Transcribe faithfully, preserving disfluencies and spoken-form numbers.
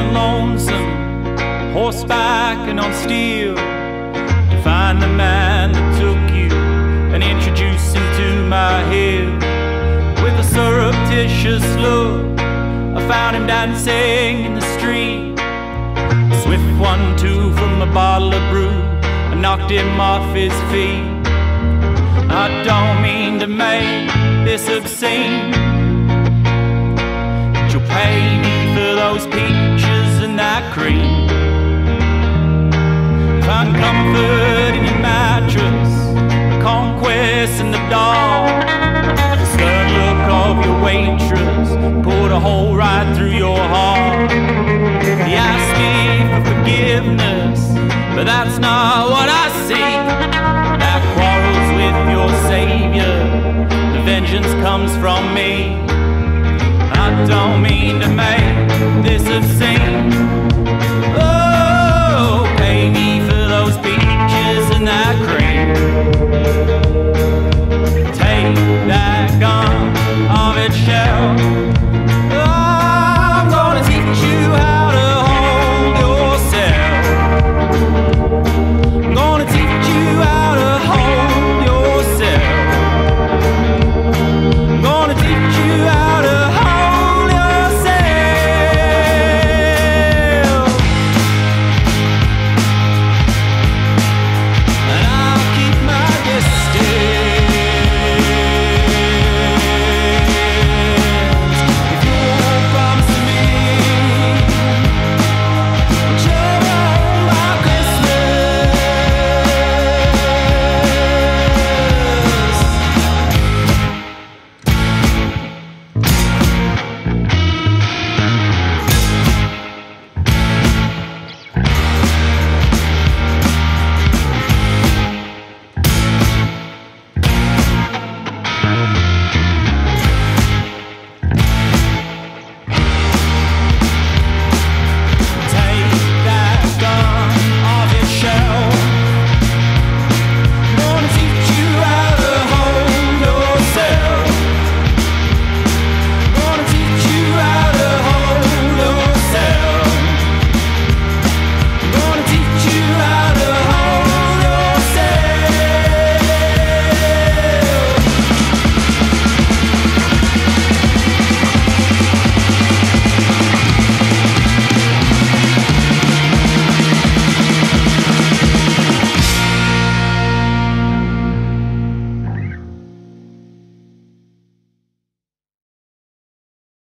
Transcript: and lonesome, horseback and on steel, to find the man that took you and introduced him to my heel. With a surreptitious look, I found him dancing in the street. A swift one-two from a bottle of brew, I knocked him off his feet. I don't mean to make this obscene, but you'll pay me for those peaches and that cream. I find comfort in your mattress, the conquest and the dog. The stern look of your waitress poured a hole right through your heart. You ask me for forgiveness, but that's not what I see. That quarrels with your savior, the vengeance comes from me. I don't mean to make this obscene. Oh.